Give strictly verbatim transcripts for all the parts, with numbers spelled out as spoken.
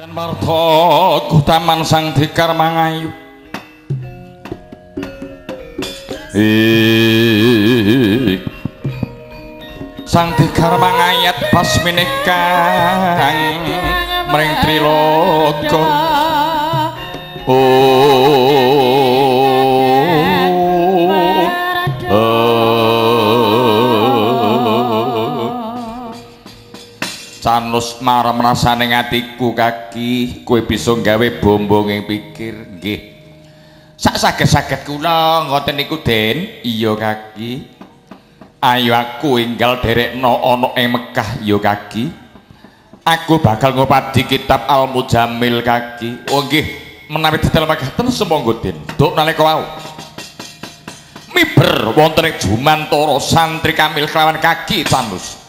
Dan marto gutaman sang dikar mangayu I sang dikar mangayat pas minikang mering trilogo oh canus marem rasane ngatiku kaki kowe bisa gawe bombong ing pikir nggih sak saged-saged kula ngoten niku Den iya kaki ayo aku enggal derekno ana ing Mekah ya kaki aku bakal ngopati kitab Al-Muzammil kaki oh nggih menawi detail mekaten semangga Den nduk nalika wau miber wonten ing Jumantara Santri Kamil kelawan kaki canus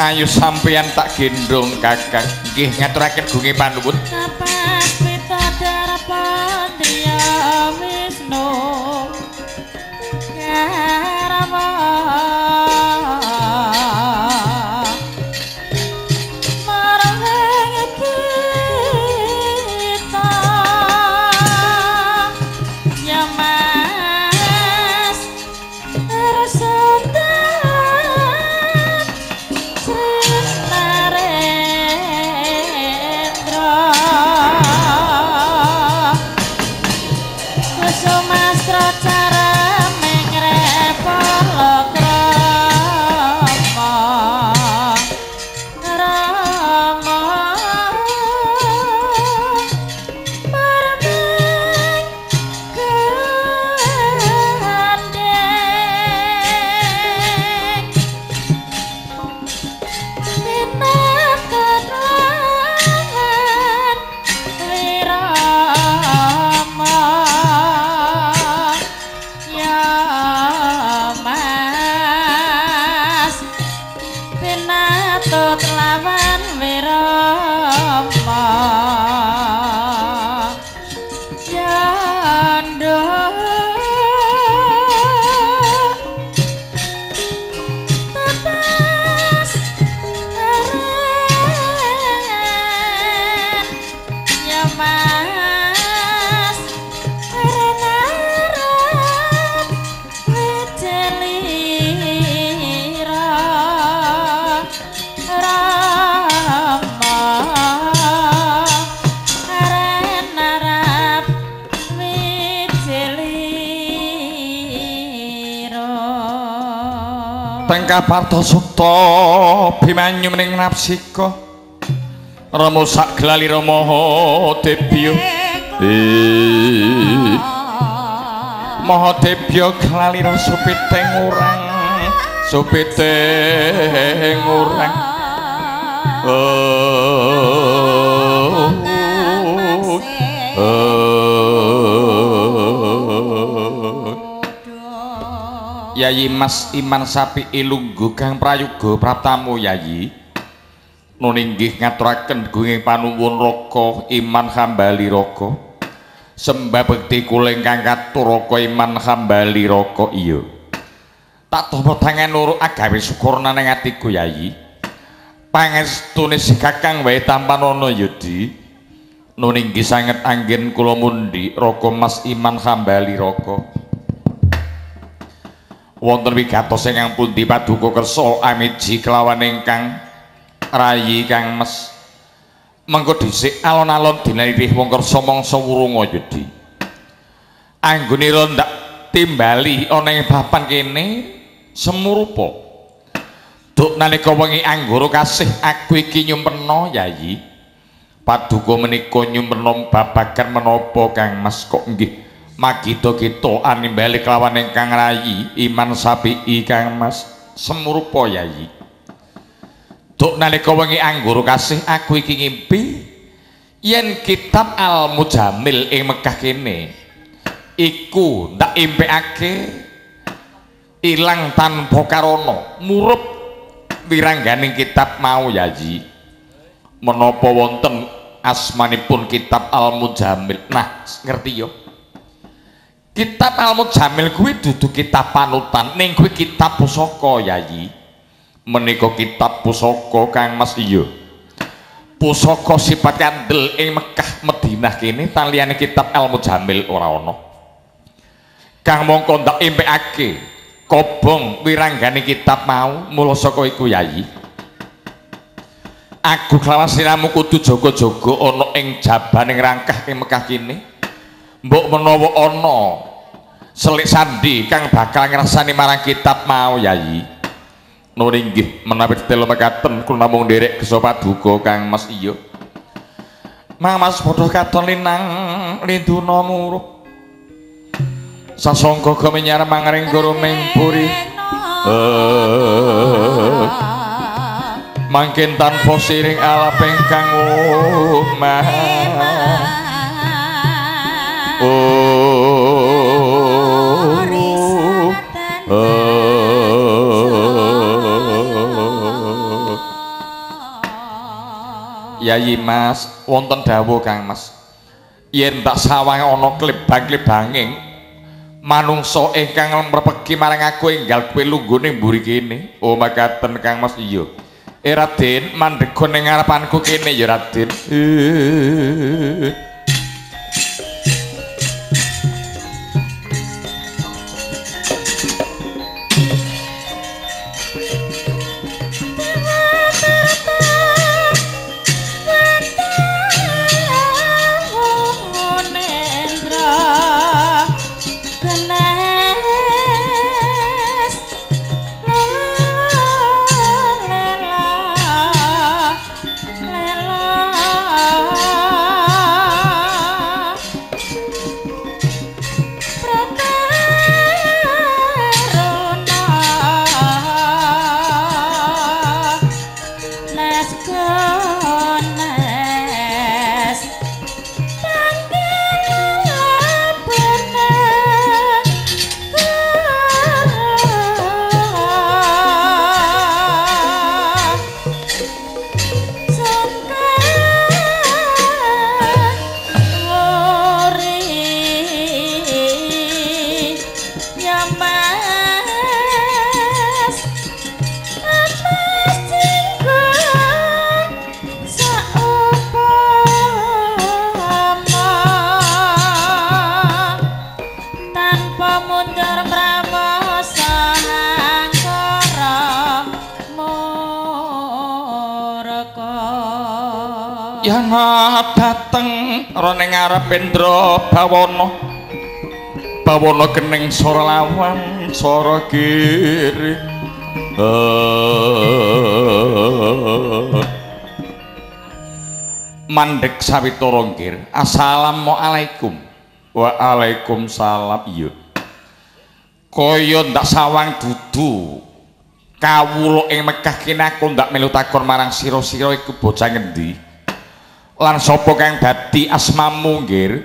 ayo sampeyan tak gendong kakang nggih ngaturaken gunge panuwun tapak pita darpan dia Wisnu Karawa marang kita ya mas tersentuh Kaparto sukto bimanyu ning napsika Rama sak glali Rama Debya Mahadebya glali supiteng urang supiteng urang oh Yayi Mas Iman Sapi'i lungguh kang prayoga praptamu Yayi nun inggih ngaturaken gunging panuwun Raka Iman Hambali Raka sembah bekti kula ingkang katur Raka Iman Hambali Raka iya tak tampa tangan loro agawe syukurna ning atiku Yayi pangestune si kakang wae tampanana Yudi nun inggih sanget anggen kula mundi Raka Mas Iman Hambali Raka wonten wigatos ingkang pundi paduka kersa amiji kelawan ingkang rayi Kang Mas mengko dhisik alon-alon dinarih wong kersa mangsa wurunga Yudi anggone rondak timbali ana ing papan kene semurupa duk nalika wengi anggoro kasih aku iki nyumpena Yayi paduka menika nyumpena babagan menapa Kang Mas kok nggih Magito kita animbali kelawan ingkang rayi Iman Sapi'i Kang Mas semurupa Yayi duk nalika wengi anggoro kasih aku iki ngimpi yen kitab Al-Muzammil ing Mekah kene iku ndak impekake ilang tanpa karana murup wirangganing kitab mau Yayi menapa wonten asmanipun kitab Al-Muzammil nah ngerti yo Kitab Al-Muzammil kuwi dudu kitab panutan, ning kuwi kitab pusaka, Yayi. Menika kitab pusaka kang Mas iya. Pusaka sifat kandel ing Mekah Madinah kene tan liyane kitab Al-Muzammil ora ana. Kang mongko ndak impekake kobong wiranggane kitab mau, mula saka iku Yayi. Aku klawan siramu kudu jaga-jaga ana ing jabane rangkah ing Mekah kene. Mbok menawa ana selik sandi kang bakal ngrasani marang kitab mau Yayi. Nur inggih menawi tetelo mekaten kula namung nderek gesa paduka Kang Mas iya. Mang Mas padha katon linang linduna muruh. Sasangka gemenyar mangring goro mengpuri. Mangkin tanpa siring alap ingkang omah. Oh, oh, oh. Yayi Mas, wonten dawuh Kang Mas. Yen tak sawang ana klebang-klebanging manungsa ingkang mrepeki marang aku enggal kowe lunggone mburi kene. Oh, makaten Kang Mas iya. Eh Raden, mandhega ning ngarepanku kene ya Raden. Roneng ngarep Indra Bawana Bawana kening sora lawang sora kiri mandek sawitara ngkir. Assalamualaikum. Waalaikumsalam. Iya kaya ndak sawang dudu kawula ing Mekah kene aku ndak melu takon marang sira-sira iku bocah ngendi lan sapa kang dadi asmamu nggih.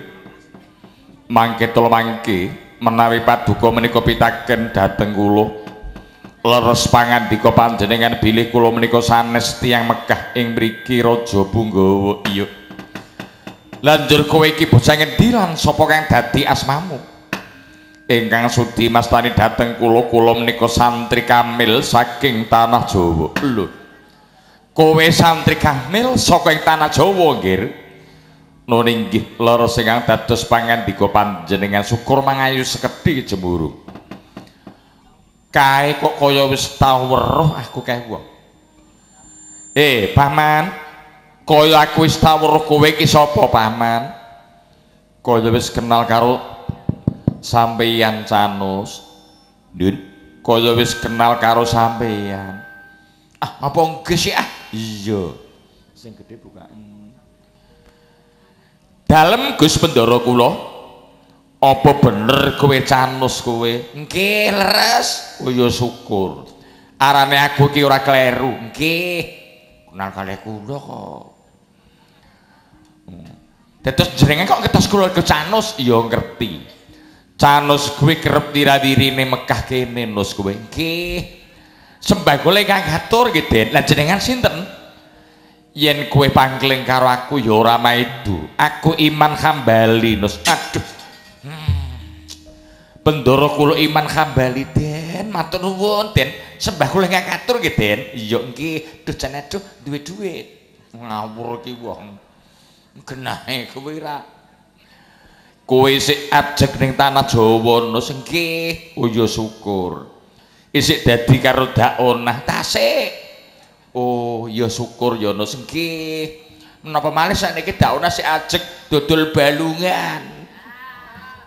Mangke telu mangke menawi paduka menika pitaken dhateng kula leres pangandika panjenengan bilih kula menika sanes tiyang Mekah ing mriki Raja Punggawa. Iya lanjur kowe iki bocah ngendi lan sapa kang dadi asmamu ingkang sudi mastani dhateng kula kula menika santri kamil saking tanah Jawa. Lho kowe santri kamil saka ing tanah Jawa nggih. Nun inggih lara sing dados pangandika panjenengan syukur mangayu sekedhi jemuru. Kae kok kaya wis tau weruh aku kae wong. Eh, Paman, kaya aku wis tau weruh kowe iki sapa, Paman? Kaya wis kenal karo sampeyan Canus. Ndun, kaya wis kenal karo sampeyan. Ah, apa nggih sih ah? Iya sing gede buka dalem Gus Bendoro kula apa bener kowe Canus kowe? Nggih leres. Oh ya syukur arane aku iki ora kleru. Nggih kenal kalih kula kok. Dados jenenge kok ngetes kula ke Canus? Iya ngerti Canus kowe kerep tiradirine Mekah kene Nus kowe. Nggih sembah kula ingkang ngatur nggih, Den. Lah jenengan sinten? Yen kowe pangling karo aku ya ora maido. Aku Iman Hambali, Nus. Aduh. Hmm. Bendoro kula Iman Hambali den, matur nuwun den, sembah kula ingkang katur nggih den. Iya nggih, duh jane duh duwe dhuwit. Ngawur iki wong. Genahe kowe ra. Kowe sik ajeg ning tanah Jawa no sing nggih. Oh ya syukur. Isik dadi karo daonah tasik. Oh ya syukur ya no sing nggih. Menapa malih sakniki daonah sik ajeg dodol balungan.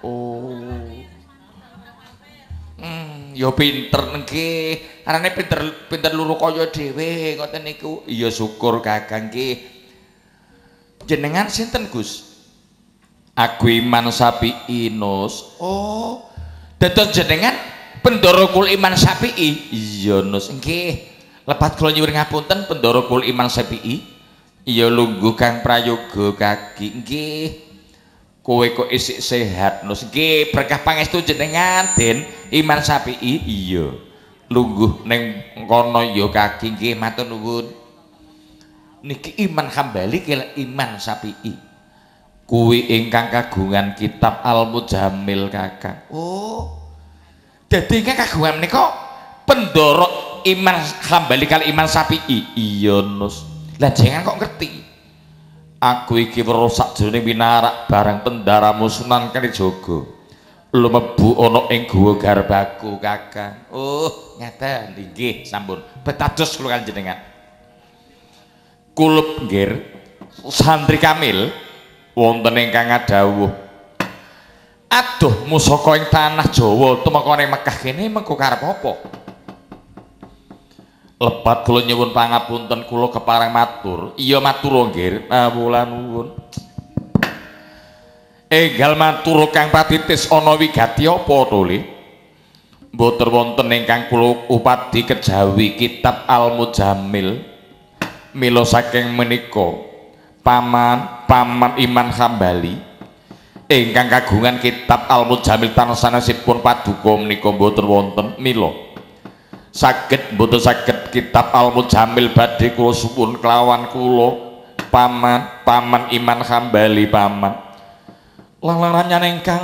Oh. Hmm, ya pinter nggih. Arane pinter pinter luru kaya dhewe ngoten niku. Ya syukur Kakang nggih. Jenengan sinten Gus? Aku Iman Sapi'i Nus. Oh, dados jenengan Bendoro kula Iman Sapi'i. Iya Nus nggih. Lepat kula nyuwun ngapunten Bendoro kula Iman Sapi'i. Iya lungguh Kang Prayoga kaki nggih. Kowe kok isik sehat Nus nggih, berkah pangestu jenengan Den Iman Sapi'i. Iya lungguh neng kono ya kaki nggih, matur nuwun. Niki Iman Hambali kala Iman Sapi'i kuwi ingkang kagungan kitab Al-Muzammil Kakang. Oh, dadi ingkang kagungan menika Bendoro Iman Hambali kali Iman Sapi'i. Iya Nus, lah jenengan kok ngerti aku iki weruh sakjroning binarak barang pendaramu Sunan Kalijaga lumebu ana ing guwa garbaku Kakang. Oh ngaten nggih sampun betados kula kanjenengan kula nggih santri Kamil wonten ingkang ngadhawuh aduh musaka ing tanah Jawa tumeka ning Mekah kene mengko karep apa lepat kula nyuwun pangapunten kula keparang matur. Iya matur nggih kula nuwun enggal matur Kang Patitis ana wigati apa to le mboten wonten ingkang kula upadi kejawi kitab Al-Muzammil mila saking menika paman paman Iman Hambali ingkang kagungan kitab Al-Muzammil tansanesipun paduka menika mboten wonten mila saged mboten saged kitab Al-Muzammil badhe kula suwun kelawan kula paman paman Iman Hambali paman lalaranya ingkang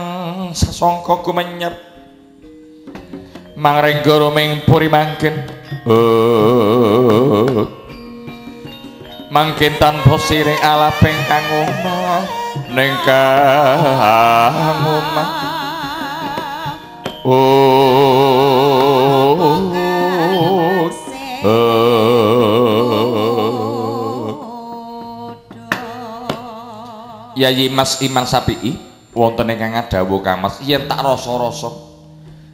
sasangka gumenyep mangrengga rumeng puri mangken oh, mangken tanpa siring alapeng kang omah ning kang omah oh oh, Yayi Mas Iman Sapi'i wonten ingkang ngadhawuh Kang Mas yen tak rasa-rasa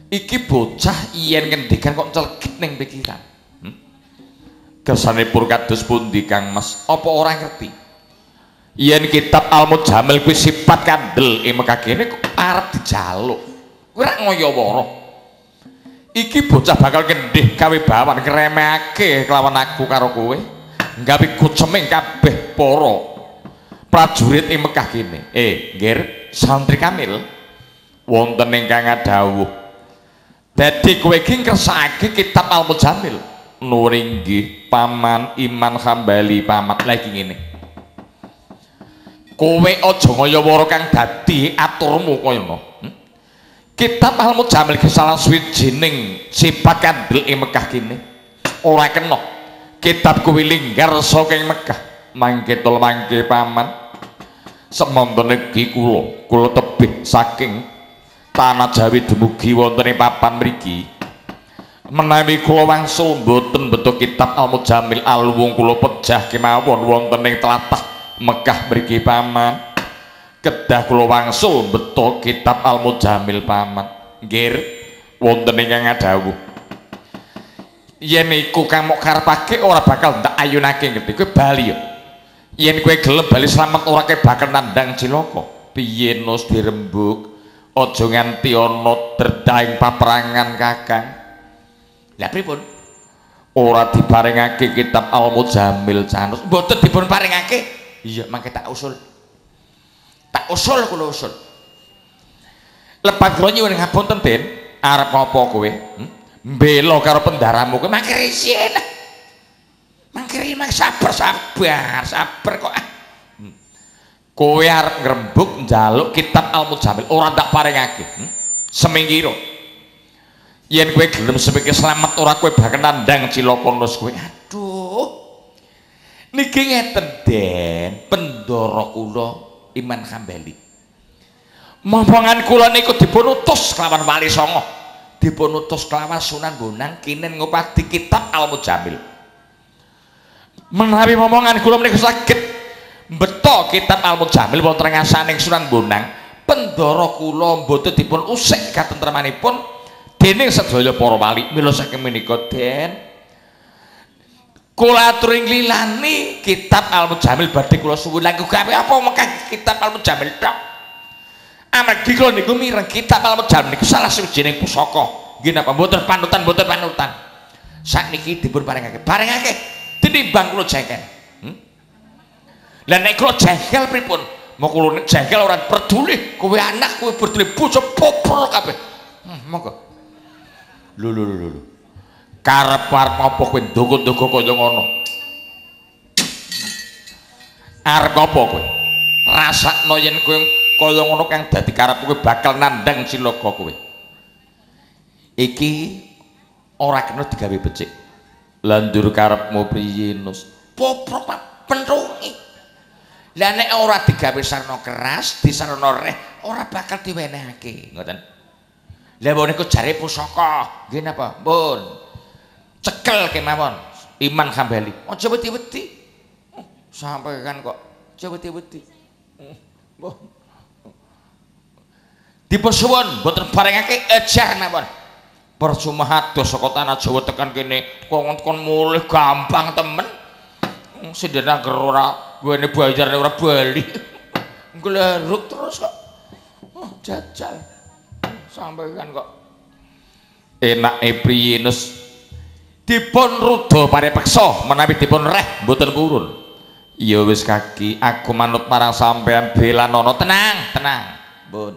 iki bocah yen ngendikan kok celgit ning pikiran. Hmm? Kersane pur kados pundi Kang Mas? Apa ora ngerti? Yen kitab Al-Muzammil kuwi sifat kandel e mekakene kok arep dijaluk. Kuwi rak ngoyo-woro. Iki bocah bakal kendih kawibawan ngremehake kelawan aku karo kowe nggawe kucemeng kabeh para prajurit ing Mekah kene. Eh nggih santri Kamil wonten ingkang ngadhawuh dadi kowe iki kersake kitab Al-Muzammil nuringgih paman Iman Hambali paman lagi ngene kowe aja ngoyo-woro kang dadi aturmu kaya ngono. Kitab Al-Muzammil salah swijining sifat kandel ing Mekah kene ora kena kitab kuwi linggar saking Mekah mangke tol mangke paman semono niki kula kula tebih saking tanah Jawi dumugi wonten ing papan mriki menawi kula wangsul mboten beto kitab Al-Muzammil alwung kula pejah kemawon wonten ing tlatah Mekah mriki paman kedah kula wangsul beto kitab Al-Muzammil paman nggih wonten ingkang ngadhawuh yen iku kang mok karepake ora bakal ndak ayunake ngerti kowe bali yo yen kowe gelem bali slamet ora ke bakal nandang cilaka piye Nus dirembuk aja nganti ana derdahing paperangan Kakang lha pripun ora diparingake kitab Al-Muzammil canus mboten dipun paringake iya mangke tak usul tak usul kula usul lepat kula nyuwun ngapunten Den arep apa kowe mbela karo pendaramu kowe mangke risin mangke mangke sabar sabar sabar kok kowe arep ngrembug njaluk kitab Al-Muzammil ora tak paringake semingkiro. Yen kowe gelem semingki slamet ora kowe bakal nandang cilaka nus kowe. Aduh. Niki ngeten den pendoro kula Iman Hambali. Mompongan kula niku dipun utus kelawan Wali Songo, dipun utus kelawan Sunan Bonang kinen ngopati kitab Al-Muzammil. Menawi momongan kula menika saged beto kitab Al-Muzammil wonten ngasaning Sunan Bonang, pendoro kula mboten dipun usik katentremanipun dening sedaya para wali. Mila saking menika den kula atur ing lilani kitab Al-Muzammil badhe kula suwun lan gawe apa mengkang kitab Al-Muzammil tok. Amargi kula niku mireng kitab Al-Muzammil niku salah sijining pusaka. Nggih napa mboten panutan mboten panutan. Sakniki dipun parengake. Parengake tinimbang kula jengkel. Hm? Lah nek kula jengkel pripun? Mau kulone jengkel orang peduli, kowe anak kowe peduli bocah popro kabeh. Hmm, monggo. Lho lho lho lho. Karep-arep apa kowe ndonga-ndonga kaya ngono? Arep apa kowe? Rasakno yen kowe kaya ngono kang dadi karep kowe bakal nandang cilaka kowe. Iki ora kena digawe becik. Landur karepmu priye, Nus? Popro penrungi. Lah nek ora digawe sarana keras, disarana reh, ora bakal diwenehake, ngoten. Lah menika jare pusaka. Nggih napa? Pun. Cekel kemawon. Iman Hambali. Aja wedi-wedi. Sampeyan kok aja wedi-wedi. Mbah. Dipusuwun mboten barengake ejah mawon. Percuma hados saka tanah Jawa tekan kene, kon-kon mulih gampang temen. Sendena ger ora gue ini bayar orang Bali ngeleruk terus kok. Oh, jajal sampaikan kok enak epriinus dipun rudo pare peksa menawi dipun reh mboten purun. Ya wis kaki aku manut marang sampean bela nono tenang tenang bun.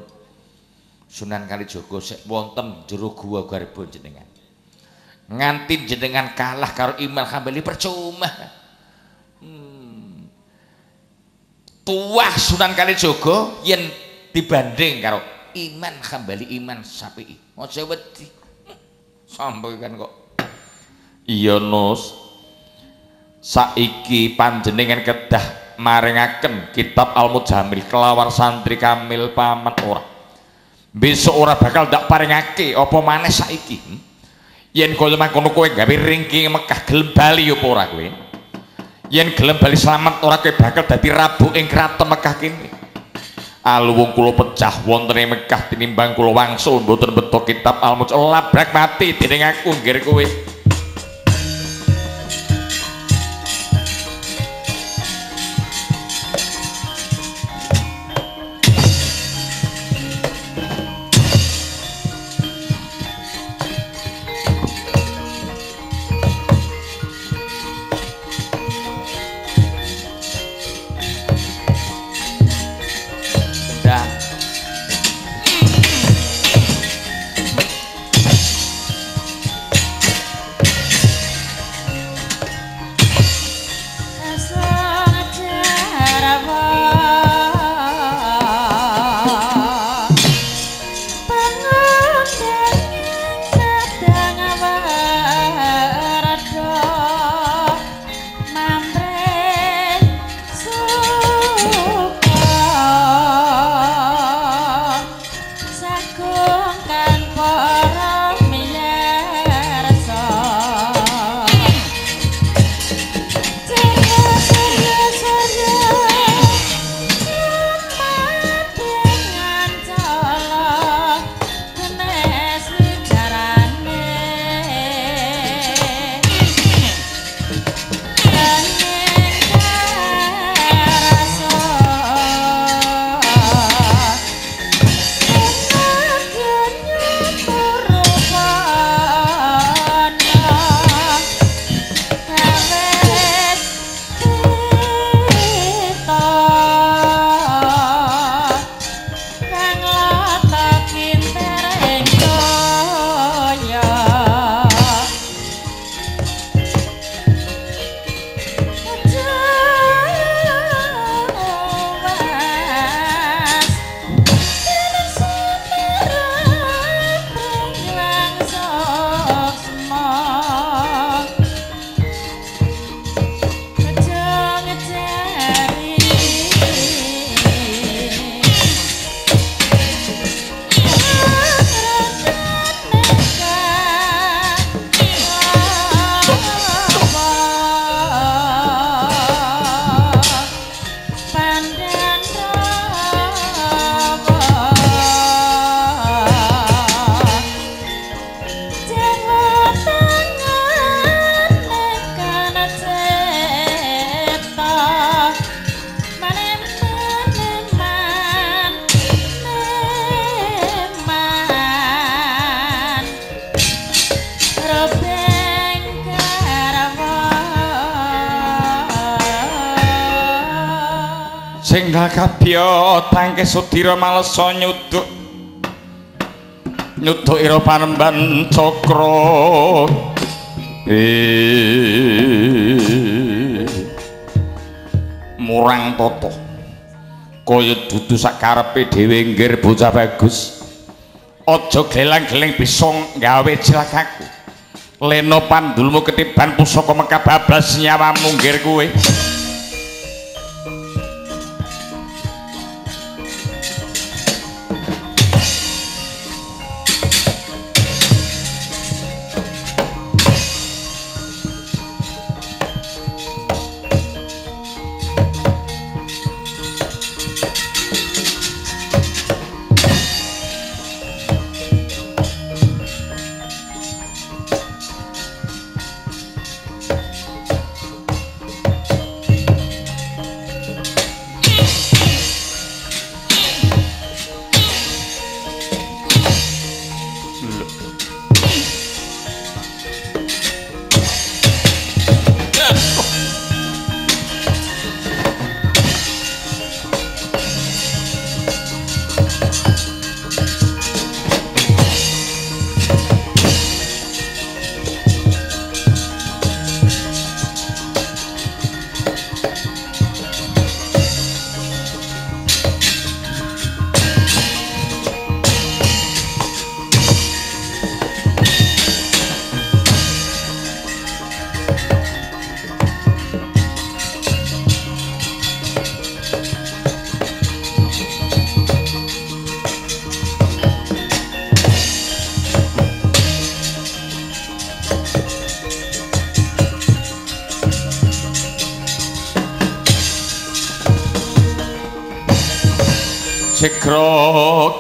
Sunan Kalijaga sik wonten jero gua garibun jenengan nganti jenengan kalah karo Iman Hambali percuma. Tuah Sunan Kalijaga yen dibanding karo Iman Hambali Iman Sapi'i. Aja wedi. Sampeyan kok. Iya, Nus. Saiki panjenengan kedah maringaken kitab Al-Muzammil kelawar Santri Kamil pamat ora. Besok ora bakal ndak paringake apa maneh saiki. Hmm? Yen kaya mangkono kowe gawe ringking Mekah gelem bali apa ora kowe? Yen gelem bali slamet ora kowe bakal dadi rabu ing kraton Mekah kene. Aluwung kula pecah wonten ing Mekah tinimbang kula wangsul mboten beto kitab Al-Muzammil labrak mati dening aku nggir kowe. sing kabya tangke sudira malesa nyuduk nyuduk ira panemban cakra eh murang tata kaya dudu sak karepe dhewe ngger bocah bagus aja glelang-gleling bisa gawe cilakaku leno pandulmu ketiban pusaka Mekah bablas nyawamu ngger kowe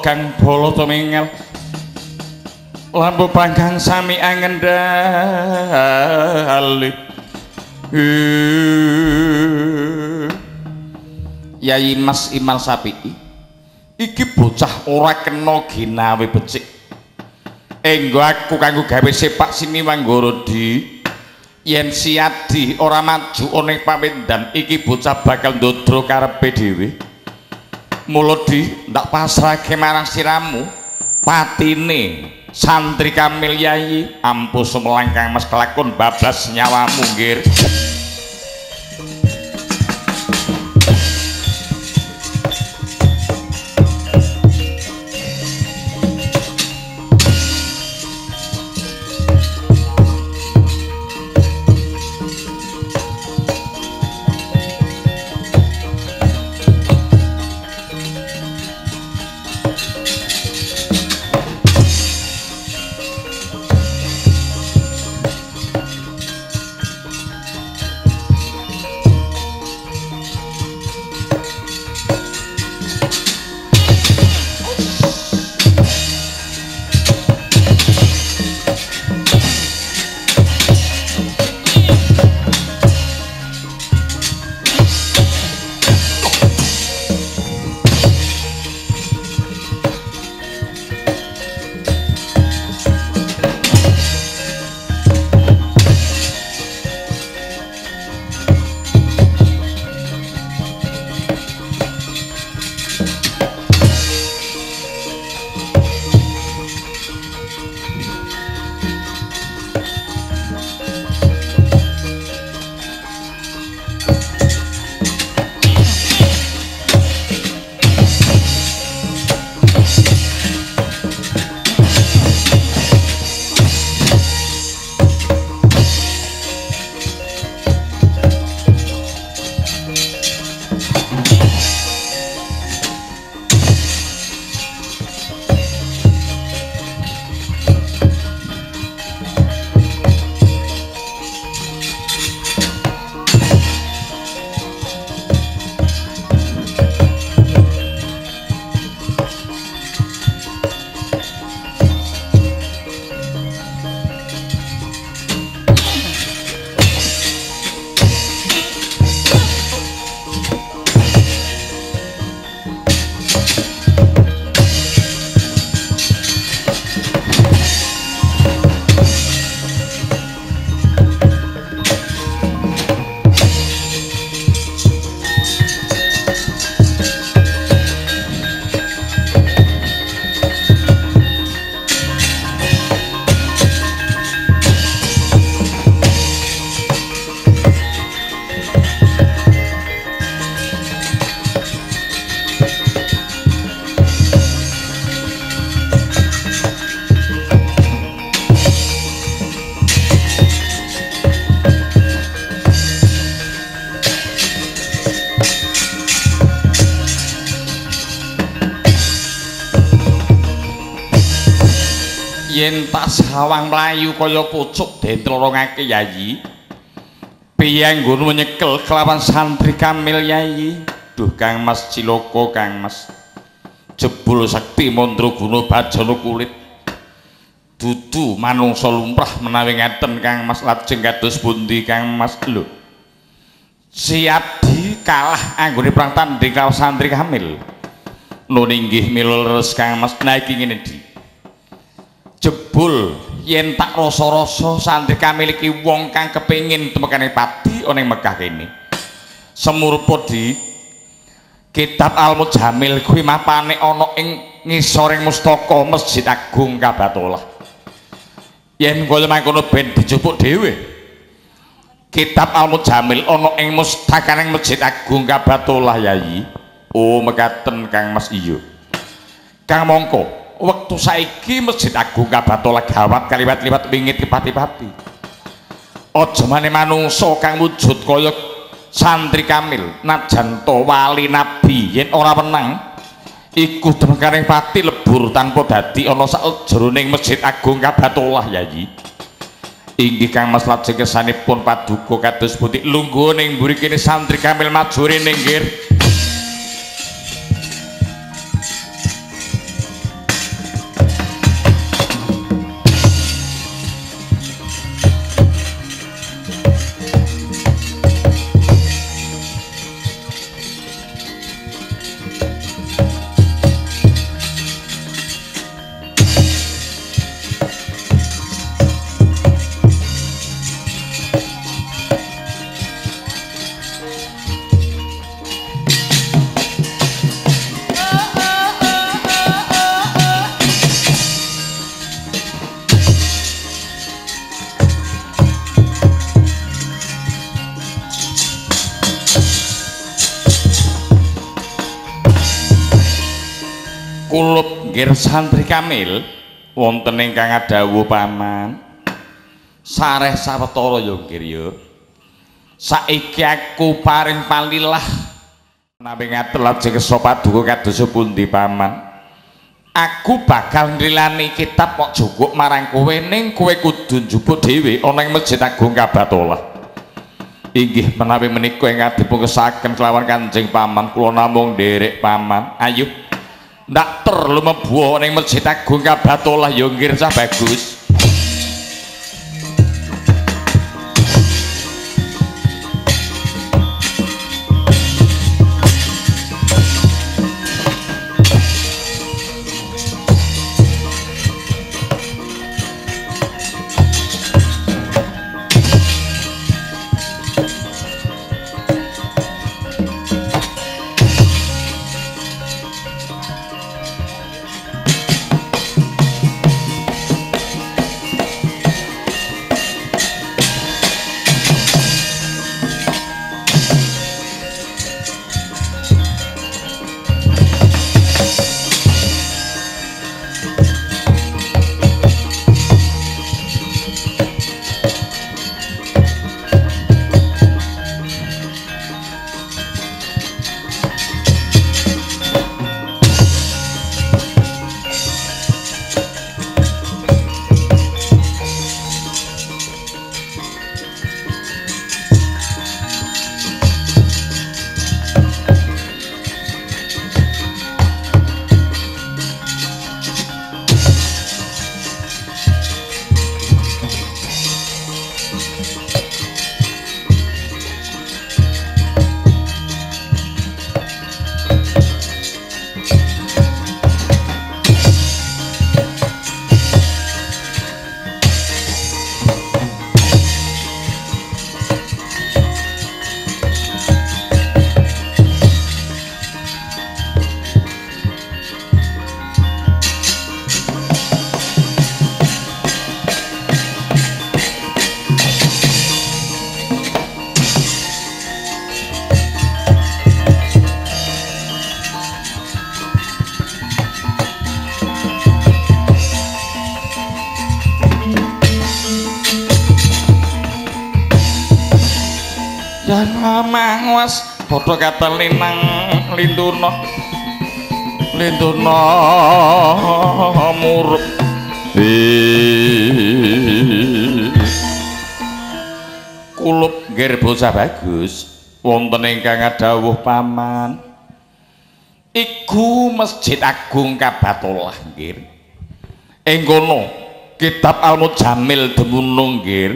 Kang Bolo Tomengel lampu panggang sami angendali Yai Mas Iman Sapi'i iki bocah ora kena ginawe becik enggo aku kanggo gawe sepak sini Wanggorodi yen siadi ora maju oneng pamendam iki bocah bakal ndodro karepe dhewe Mulodi ndak pasrah kemarang siramu patine Santri Kamil Yai ampus melangkang mas kelakon bablas nyawamu ngir yen tas hawang melayu kaya pucuk dentelorongake yayi. Piye nggon nyekel kelawan santri Kamil yayi. Duh Kang Mas ciloko Kang Mas. Jebul sakti mantra guna bajana kulit. Dudu manungsa lumrah menawi ngaten Kang Mas lajeng kados pundi Kang Mas lho. Si Abdi kalah anggone perang tanding karo santri Kamil. Nun inggih milul leres Kang Mas niki ngene di. Jebul yen tak rasa-rasa santri Kamil iki wong kang kepengin temekane pati ana ing Mekah kene. Semurpa di Kitab Al-Muzammil kuwi mapane ana ing ngisoring mustaka Masjid Agung Ka'batullah. Yen kaya mangkono ben dijupuk dhewe. Kitab Al-Muzammil ana ing mustakaning Masjid Agung Ka'batullah yayi. Oh mekaten Kang Mas iya. Kang mongko, wektu saiki Masjid Agung Ka'batullah gawat kaliwat-liwat wingit kepati-pati. Aja maneh manungsa kang wujud kaya santri Kamil najan to wali nabi yen ora menang iku temekaning pati lebur tanpa dadi ana sak jeroning Masjid Agung Ka'batullah yayi. Inggih Kang Mas lajeng kesanipun paduka kados pundi lungguh ning mburi kene santri Kamil majuri ninggir. Santri Kamil wonten ingkang ngadhawuh paman sareh sawetara ya nggih. Saiki aku paring palilah nami ngatur lajeng kersa paduka kadosa pundi paman. Aku bakal ngrilani kitab kok jukuk marang kowe ning kowe kudu njupuk dhewe ana ing Masjid Agung Ka'batullah. Inggih menawi menika ingkang dipungkesaken kelawan Kanjeng Paman kula namung nderek paman. Ayo ndak terlalu mebuah ning Masjid Agung Ka'batullah ya nggih sah bagus. Bodoh kata linang linduno linduno murup Kulup nggih bocah bagus wonten ingkang adhawuh paman iku Masjid Agung Ka'batullah nggih. Ing kono kitab Al-Muzammil dumunung nggih.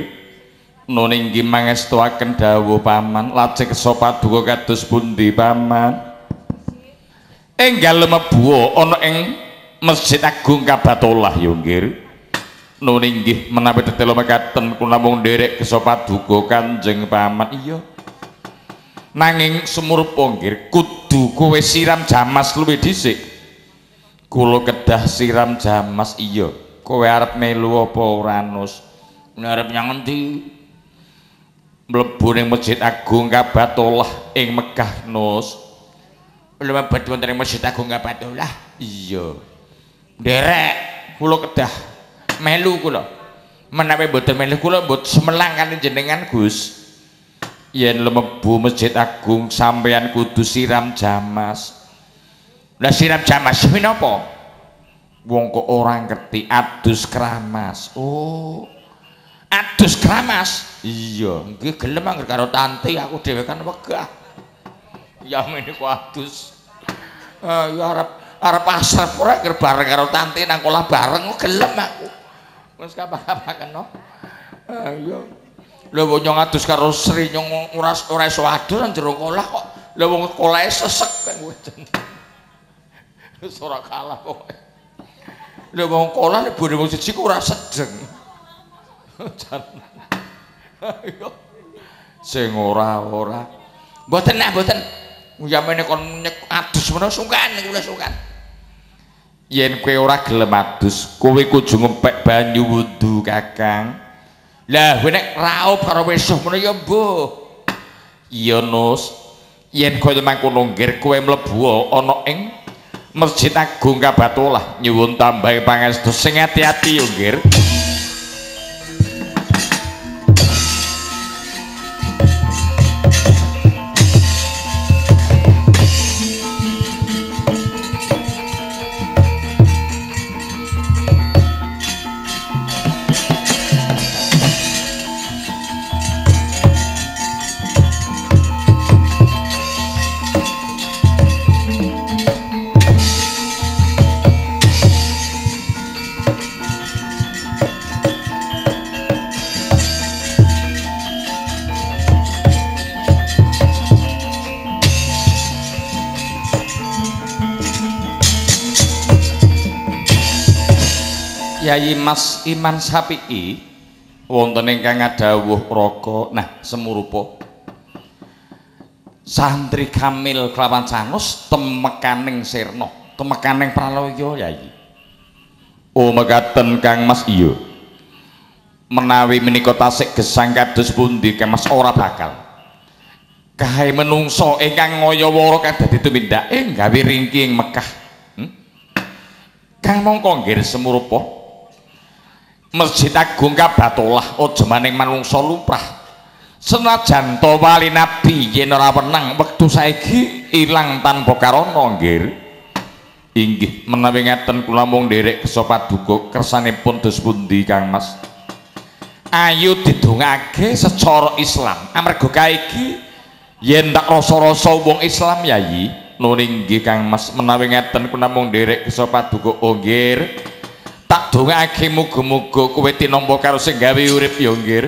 Nun inggih mangestuaken dawuh paman lajeng kersa paduka kados pundi paman. Enggal mebuwa ana ing Masjid Agung Ka'batullah ya nggih. Nun inggih menawi tetelo mekaten kula mung nderek kersa paduka Kanjeng paman. Iya. Nanging semurpa nggih kudu kowe siram jamas luwih dhisik. Kula kedah siram jamas. Iya, kowe arep melu apa ora nus? Arep nyang endi? Mlebu ning Masjid Agung Ka'batullah ing Mekkah nus. Lha mlebu wonten ing Masjid Agung Ka'batullah. Iya. Nderek kula kedah melu kula. Menawi mboten melu kula mboten semelang kali jenengan Gus. Yen lemebu Masjid Agung sampeyan kudu siram jamas. Lah siram jamas menapa? Wong kok ora ngerti adus kramas. Oh. Adus kramas. Iya, nggih gelem anggere karo tante aku dhewe kan wegah. Ya meneh kok adus. Eh ya arep arep asrep ora anggere bareng karo tante nang kolah bareng gelem aku. Wes kapan-kapan no. Ah iya. Lha wong ngadus karo Sri nyong ora ora iso adus nang jero kolah kok. Lha wong kolahe sesek kowe jeneng. Wis ora kalah pokoke. Lha wong kolah nek bone wong siji kok ora sedeng. Sing ora ora. Mboten nak mboten. Uyamene kon adus menawa sungkan iki wis sungkan. Yen kowe ora gelem adus, kowe kudu ngempek banyu wudu, Kakang. Lah kowe nek raup karo wesuh ngono ya mbuh. Iya Nus, yen kaya mangkono nggih kowe mlebu ana ing Masjid Agung Ka'batullah nyuwun tambahe pangestu sing ati-ati yo nggih. Kyai Mas Iman Sapi'i wonten ingkang ngadhawuh raka. Nah, semurupa Santri Kamil kelawan sanus temekaning sirna, temekaning pralaya Kyai. Oh, mekaten Kang Mas. Iya. Menawi menika tasik gesang kados pundi Kang Mas ora bakal. Kae menungso ingkang ngaya wara kadadi tumindak ing gawe ringki ing Mekkah. Hm? Kang mongko nggih semurupa Masjid Agung Ka'batullah aja maning manungsa lumrah. Senajan to wali nabi yen ora wenang wektu saiki ilang tanpa karana nggih. Inggih menawi ngaten kula mung nderek kersa paduka kersanipun dos pundi Kang Mas. Ayo didongake secara Islam. Amarga kaiki yen tak rasa-rasa wong Islam Yayi. Nun inggih Kang Mas menawi ngaten kula mung nderek kersa paduka nggih. Tak dongake muga-muga kowe tinampa karo sing gawe urip ya nggih.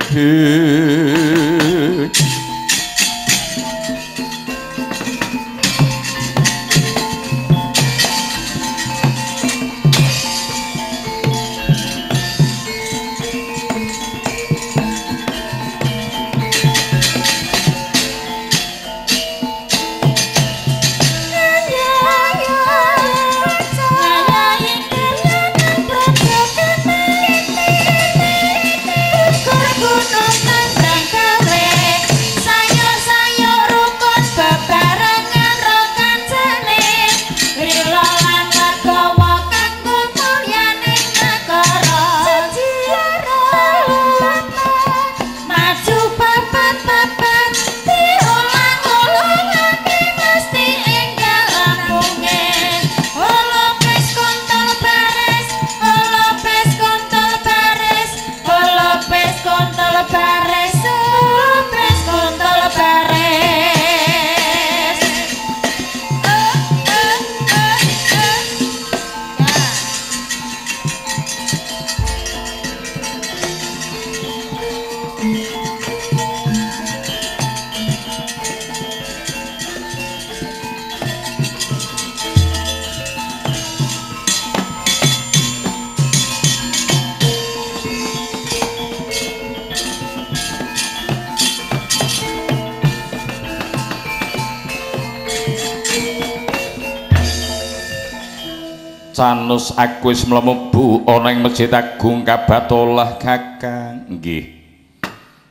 Sanus aku wis mlebu ana ing Masjid Agung Ka'batullah Kakang. Nggih.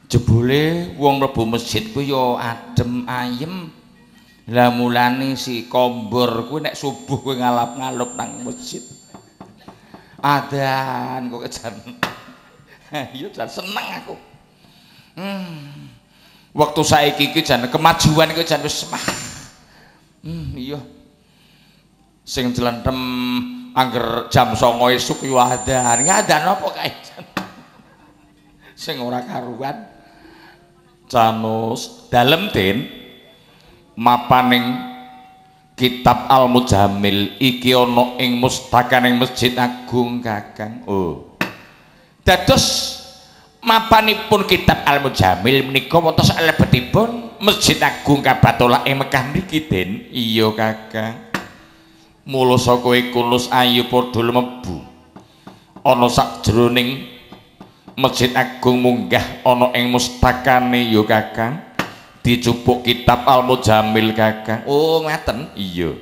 Jebule wong mlebu masjid kuwi ya adem ayem. Lah mulane si Kombor kuwi nek subuh kuwi ngalap-ngalup nang masjid. Adzan kok kejar. Ayo jan seneng aku. Hmm. Waktu saiki iki jan kemajuan iki jan wis mah. Hmm, iya. Sing jelentem angger jam songo esuk yo adzan. Ngadzan apa kae? Sing ora karuan. Canus dalem den mapaning kitab Al-Muzammil iki ana ing mustakaning Masjid Agung Kakang. Oh. Dados mapanipun kitab Al-Muzammil menika wonten salebetipun Masjid Agung Ka'batullah ing Mekah mriki den. Iya Kakang. Mula saka kulus ayu padha mlebu ana sakjroning Masjid Agung munggah ana ing mustakane ya Kakang dicupuk kitab Al-Muzammil Kakang. Oh ngaten. Iya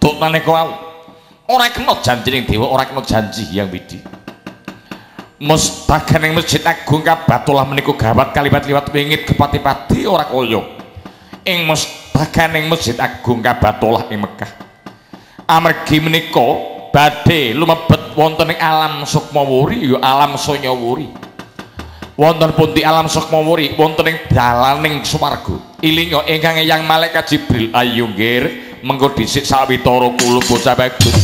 tuk maneka wau ora kena janjining dewa, ora kena janji yang widi. Mustakaning Masjid Agung Ka'batullah menika gawat kalimat liwat wingit kepati-pati ora kaya ing mustakaning Masjid Agung Ka'batullah ing Mekah. Amargi menika badhe lumebet wonten ing alam sukmawuri ya alam sonyawuri. Wonten pundi alam sukmawuri wonten ing dalaning swarga. Ilinga ingkang Eyang Malaikat Jibril. Ayo nggih mengko dhisik sawitara kula bocah bagus.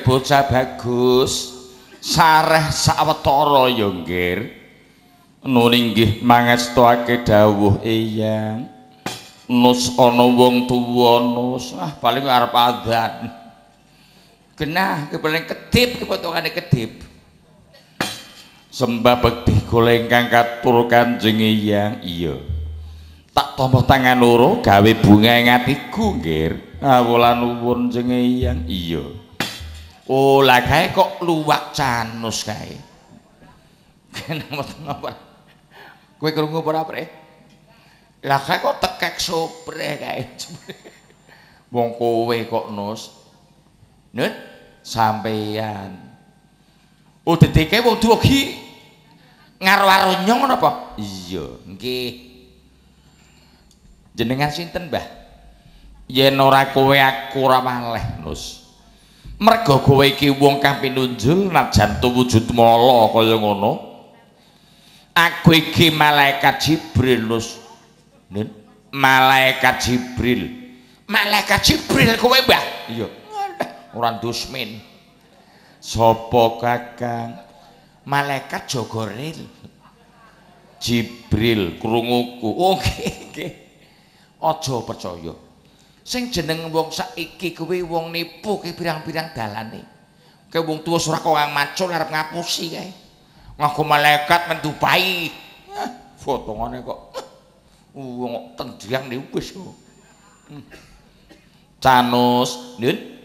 Bocah bagus sareh sawetara ya nggih nun inggih mangestuake dawuh eyang nus ana wong tuwa nus ah paling arep adzan genah paling kedip kepotongane kedip sembah bekti kula ingkang katur Kanjeng Eyang. Iya tak tampa tangan loro gawe bunga ing atiku nggih kawula nuwun Kanjeng Eyang. Iya. Oh lah kae kok luwak canus kae. Kenapa kenapa? Kowe krungu apa prek? Lah kae kok tekek soprek kae. Wong kowe kok nus. Nun sampeyan. Oh dedeke wong tuwa ki ngaro-aro nyong ngono apa? Iya, nggih. Jenengan sinten, Mbah? Yen ora kowe aku ora maleh nus. Mergo kowe iki wong kang pinunjul najan wujud mala kaya ngono. Aku iki malaikat Jibril nus. Malaikat Jibril. Malaikat Jibril kowe, Mbah? Iya. Ora dusmin. Sapa Kakang? Malaikat Jogoril. Jibril krunguku. Oh nggih nggih. Aja percaya. Sing jeneng wong saiki kuwi wong nipu ke pirang-pirang dalane. Kae wong tuwa ora kok ngacul arep ngapusi kae. ngaku malaikat mentupai potongannya kok uang tendiang diubis canus nih.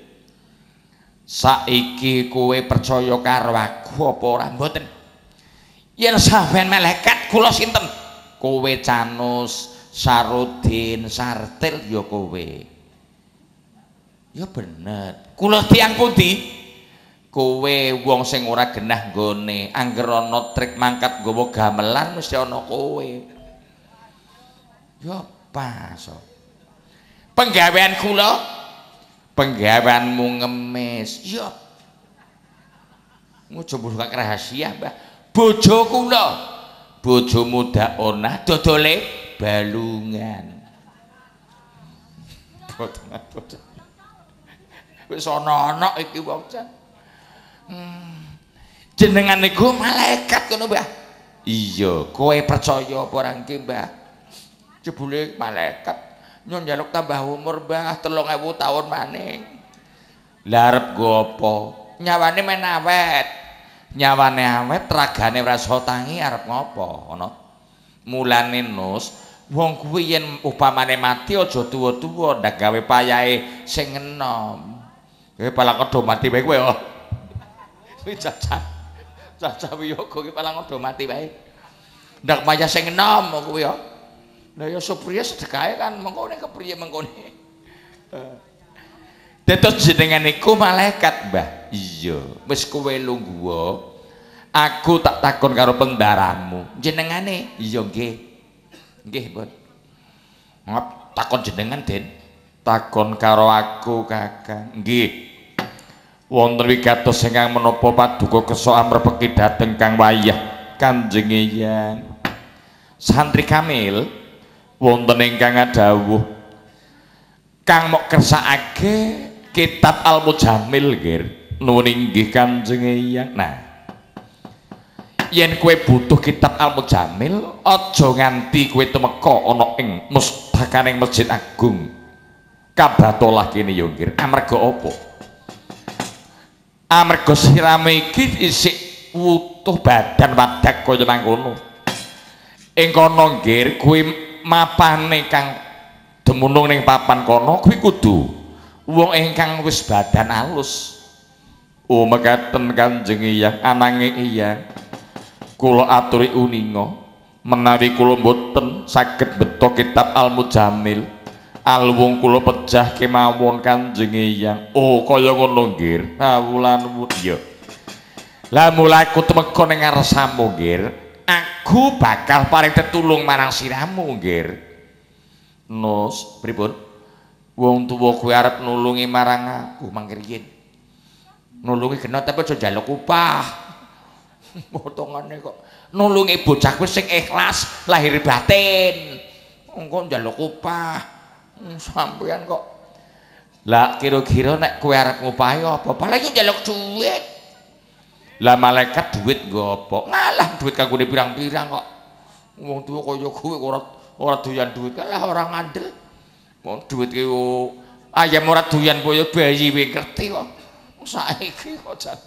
Saiki kowe percaya karo aku apa ora mboten? Yen sampean malaikat kula sinten? Kowe Canus, Sarudin, Sartir ya kowe. Ya bener. Kula tiyang pundi? Kowe wong sing ora genah nggone, angger ana trik mangkat nggawa gamelan mesti ana kowe. Ya pas. Penggawean kula penggawanmu ngemis ya ngojo buka rahasia mbah bojo kula bojo muda onah dodole balungan boten-boten wis ana-ana iki wong jan jenengan niku malaikat ngono mbah iya kowe percaya apa ora nggih mbah jebule malaikat nyon jaluk tambah umur mbah telung ewu tahun maning larep gopo nyawane men awet nyawane awet ragane rasa tangi arep ngopo ana mulane nus wong kuwi yen upamane mati aja tuwa-tuwa ndak gawe payahe sing enom kowe palakodho mati wae kowe oh kowe caca caca wiyoga kowe palakodho mati wae ndak payah sing enom kowe yo. Nah ya supriya sedekahe kan mengkone kepriye mengkone. Dados jenengan niku malaikat, Mbah. Iya, wis kowe lungguh. Aku tak takon karo pengendaramu. Jenengane? Iya nggih. Nggih, Mbah. Ngap takon jenengan, Den. Takon karo aku, Kakang. Nggih. Wonten wigatos ingkang menapa paduka kersa amrepeki dhateng Kang Wayah Kanjeng Eyang. Santri Kamil wonten ingkang dawuh Kang mok kersakake kitab Al-Muzammil nggih nuwun inggih Kanjeng Eyang. Nah yen kowe butuh kitab Al-Muzammil aja nganti kowe temeka ana ing mustakaning Masjid Agung Ka'batullah kene ya nggih amarga apa amarga sirame iki isih wutuh badan wadak kaya mangkono ing kono nggih kowe mapane kang dumunung ning papan kono kuwi kudu wong ingkang wis badan alus. Oh mekaten Kanjeng Eyang anange Eyang kula aturi uninga menawi kula mboten saged beto kitab Al-Muzammil alwung kula pejah kemawon Kanjeng Eyang. Oh kaya ngono nggih kawulan mudya la mulaku temeka ning ngarsamu nggih aku bakal paring tetulung marang siramu nggih. Nus pripun? Wong tuwa kuwi arep nulungi marang aku mangke riyen. Nulungi genah tapi aja njaluk upah. Potongane kok nulungi bocah kuwi sing ikhlas lahir batin. Engko njaluk upah. Sampeyan kok lah kira-kira nek kowe arep ngupahi apa? Paling njaluk duit. Lah malaikat duit gopo ngalah duit kanggo pirang-pirang kok wong tuwa kaya kowe ora ora doyan duit kalah ora ngandel wong duit ki ayam ora doyan kaya bayi wis ngerti kok saiki kok jan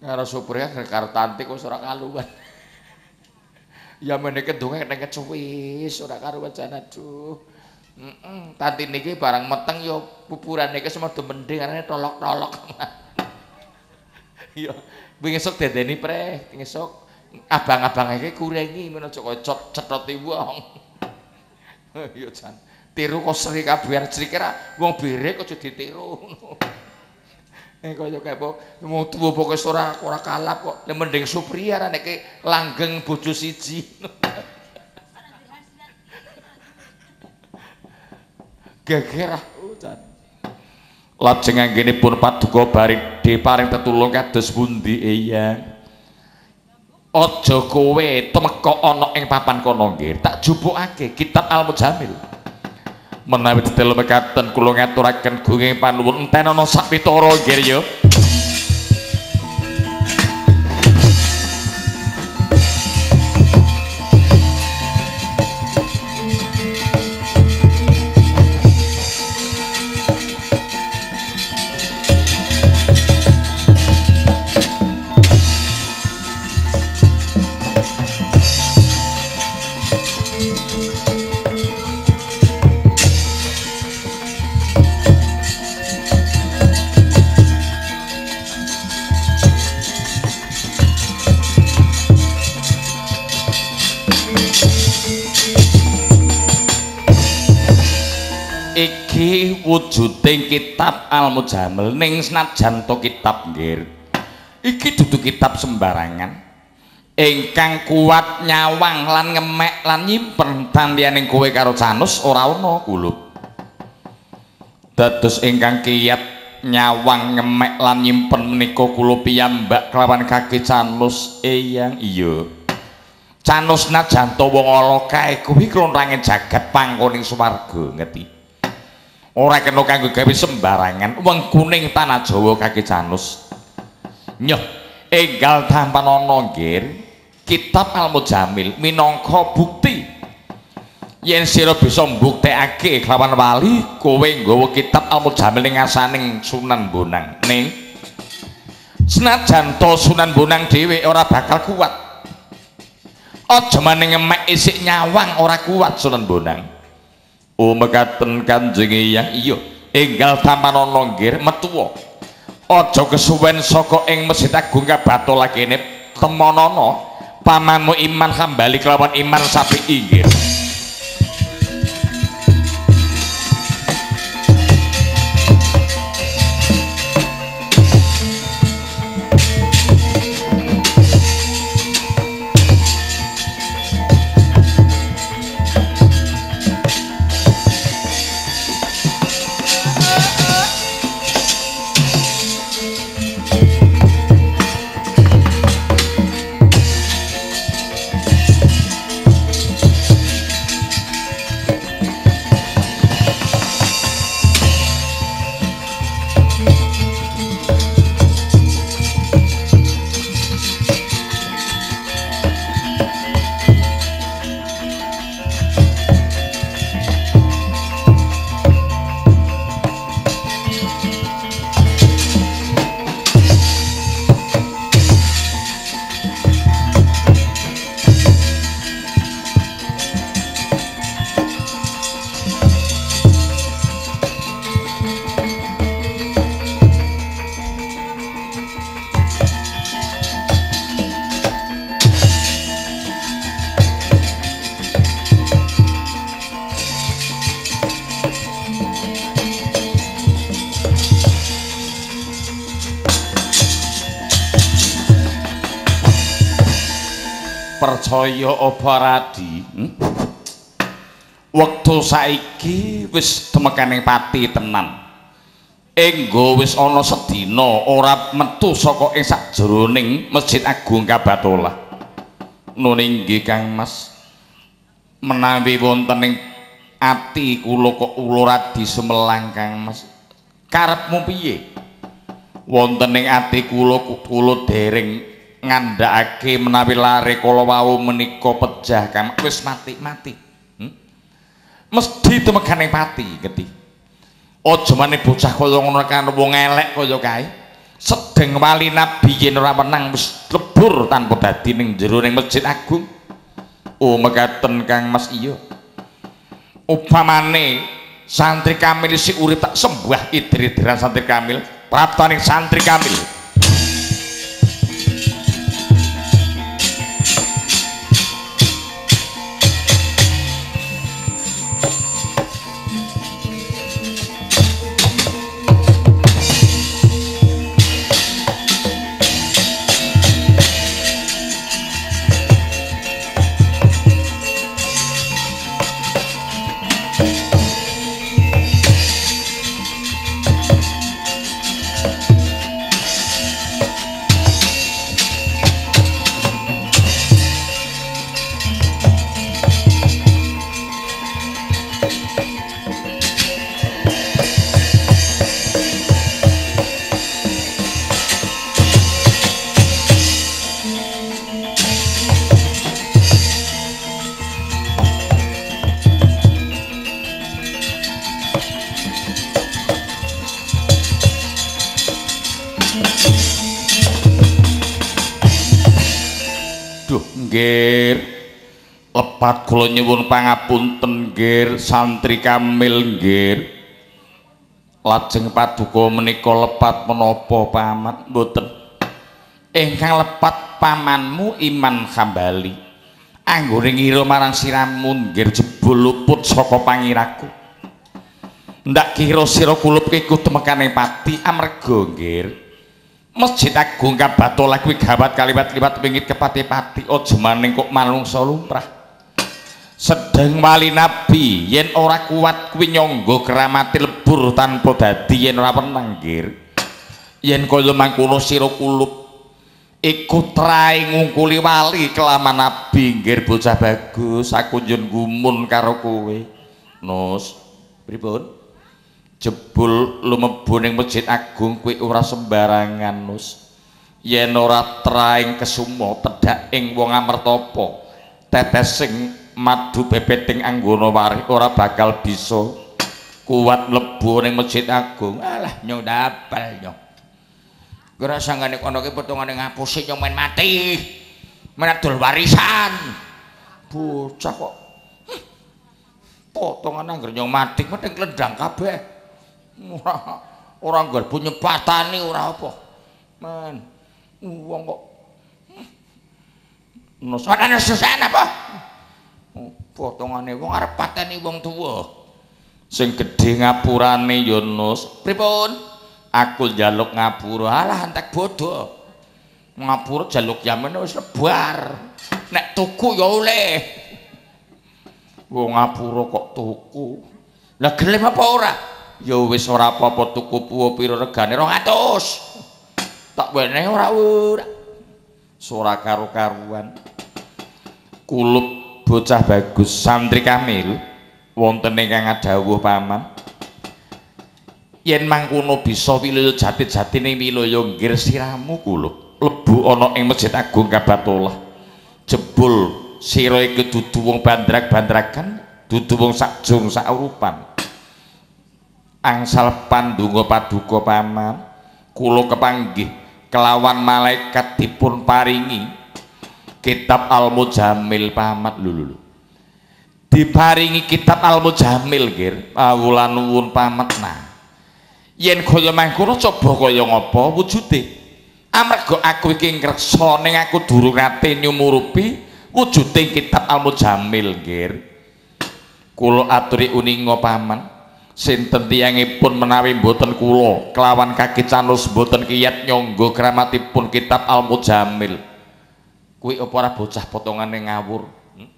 karo supirnya karo tanti kok ora kaluwan ya meneke ndonga nek kecuwis ora karuan jan aduh heeh tanti niki barang meteng ya pupuran niki semono mending arane tolok-tolok. Iya, besok dedeni pre, besok abang-abang aja kurangi, mana cocok cetot ibu ang. Iya Chan, tiru kau sering kabar sering kira, buang birek kau jadi tiru. Eh kau juga boh, mau tuh pokoknya seorang orang kalap kok, lemendeng supriya, nake langgeng bojo siji. Gegerah, Chan. Lajeng anggene pun paduka baring diparing tetulung kados pundi Eyang. Aja kowe temeka ana ing papan kono nggih, tak jupukake kitab Al-Muzammil. Menawi tetelu mekaten kula ngaturaken gunging panuwun enten ana sak pitara nggih ya. niki wujuding kitab Al-Muzammil ning senajan to kitab nggih iki dudu kitab sembarangan ingkang kuat nyawang lan ngemek lan nyimpen tandyaning kowe karo canus ora ana kulub dados ingkang kiyat nyawang ngemek lan nyimpen menika kula piyambak kelawan kaki canus eyang iya canus najan to wong ala kae kuwi klonrange jagat pangkoning swarga ngerti ora kena kanggo gawe sembarangan wong kuning tanah Jawa kaki canus nyoh enggal tampan ana nggih kitab Al-Muzammil minangka bukti yen sira bisa mbuktekake kelawan wali kowe nggawa kitab Al-Muzammil ning ngasaning Sunan Bonang ning senajan to Sunan Bonang dhewe ora bakal kuat aja maning ngemek isik nyawang ora kuat Sunan Bonang. Oh mekaten Kanjeng Eyang iya enggal tampan ana nggih metuwa aja kesuwen saka ing Masjid Agung Ka'batullah kene temanana pamanmu Iman Hambali kelawan Iman Sapi'i nggih percaya apa radi hmm? Wektu saiki wis temekaning pati tenan enggo wis ana sedina ora metu saka ing sajroning Masjid Agung Ka'batullah nuni nggih Kang Mas menawi wonten ing ati kula kok ula radi semelang Kang Mas karepmu piye wonten ing ati kula kula dereng ngandhakake menawi lare kala wau menika pejah Kang wis mati-mati. Hmm? Mesti temeganing pati getih. Aja meneh bocah kaya ngono karo wong elek kaya kae. Sedeng wali nabi yen ora menang wis lebur tanpa dadi ning jero ning Masjid Agung. Oh mekaten Kang Mas iya. Upamane Santri Kamil sing urip tak sembah idrit-idran Santri Kamil, praptaning Santri Kamil. Lepat kula nyuwun pangapunten nggih Santri Kamil nggih lajeng paduka menika lepat menapa pamat mboten ingkang lepat pamanmu Iman Hambali anggone ngira marang sirammu nggih jebul luput saka pangiraku ndak kira sira kulup iku temekane pati amarga nggir Masjid Agung Ka'batullah kuwi gawat kaliwat liwat wingit kepati pati aja maning kok manungsa lumrah. Sedang wali nabi yen ora kuat kuwi nyangga keramati lebur tanpa dadi yen ora wenang nggir. Yen kaya mangkono sira kulup iku trae ngungkuli wali kelaman nabi nggir bocah bagus aku njun gumun karo kowe. Nus pripun? Jebul lumebu ning Masjid Agung kuwi ora sembarangan nus. Yen ora traing kesuma tedhak ing wong amertapa. Tetes sing madu bebeting anggone warih ora bakal bisa kuat mlebu ning Masjid Agung. Alah nyong dabal nyong. Kira sanggane kono ki potongane ngapusi nyong men mati. Menadul warisan. Bocah kok hm. Potongan anggere nyong mati mending kledang kabeh. Ora ora nggarbu nyepatani ora apa. Men wong kok nosane sesane apa? Potongane wong arep pateni wong tuwa. Sing gedhe ngapurane ya nus. Pripun? Aku njaluk ngapura. Alah entek bodho. Ngapura jaluk yamen wis lebar. Nek tuku ya oleh. Wong ngapura kok tuku. Lah gelem apa ora? Ya wis ora apa-apa tuku puwa pira regane rong atus. Tak weneh ora ora. Ora karo-karuan. Kulup bocah bagus Santri Kamil wonten ingkang ngadhawuh paman. Yen mangkono bisa wilaya jati-jatine wilaya nggir siramu kulup. Lebu ana ing Masjid Agung Ka'batullah. Jebul sira iki dudu wong bandrak-bandrakan, dudu wong sakjung saurupan. Angsal pandonga paduka paman kula kepanggih kelawan malaikat dipun paringi kitab Al-Muzammil pamat lulu diparingi kitab Al-Muzammil gir kawula nuwun pamat. Nah yen kaya mangkono coba kaya ngapa wujude amarga aku iki ngreksa ning aku durung ate nyumurupi wujuding kitab Al-Muzammil gir kula aturi uninga paman. Sinten tiyangipun menawi mboten kula kelawan kaki canus mboten kiyat nyangga kramatipun kitab Al-Muzammil. Kuwi apa ora bocah potongane ngawur? Hmm?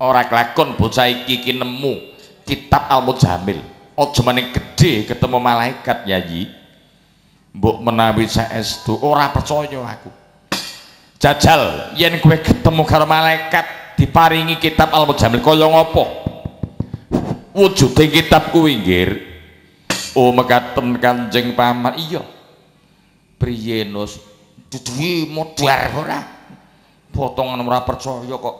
Ora kelakon bocah iki ki nemu kitab Al-Muzammil. Aja meneh gedhe ketemu malaikat yayi. Mbok menawi saestu ora percaya aku. Jajal yen kowe ketemu karo malaikat diparingi kitab Al-Muzammil kaya ngopo? Wujudnya kitab kuwi nggir. Oh mekaten Kanjeng Paman. Iya. Priye nus duduhe modar ora? Potongan ora percaya kok.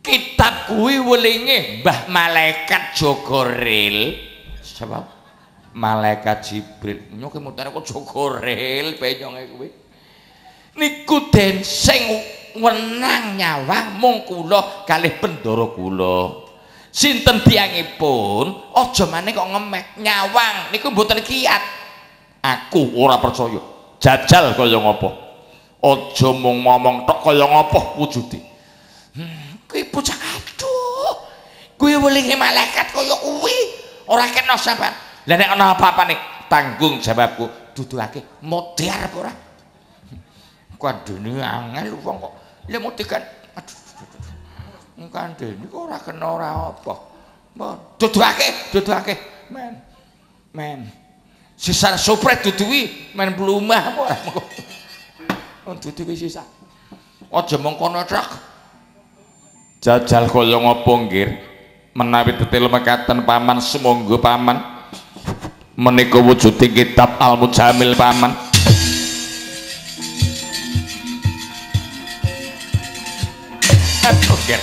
Kitab kuwi welinge Mbah Malaikat Jogoril. Sebab Malaikat Jibril. Nyoke modar kok Jogoril penyonge kuwi. Niku den sing wenang nyawang mung kula kalih pendhara kula. Sinten tiyangipun aja maneh kok ngemek nyawang niku mboten kiyat. Aku ora percaya. Jajal kaya ngapa? Aja mung ngomong tok kaya ngapa wujude. Hmm, kuwi bocah aduh. Kuwi welinge malaikat kaya kuwi. Ora kena sampean. Lah nek ana apa-apane tanggung jawabku duduhake modar apa ora? Kadene angel wong kok. Lah modikan aduh. Kandhene kok ora kena ora apa. Duduhake, duduhake. Men. Men. Sisa supret duduhi men blumah apa ora mengko. Wong duduhi sisa. Aja mengkono tok. Jajal kaya ngapa nggih? Menawi tetel mekaten paman sumangga paman. Menika wujuding kitab Al-Muzammil paman. Oke.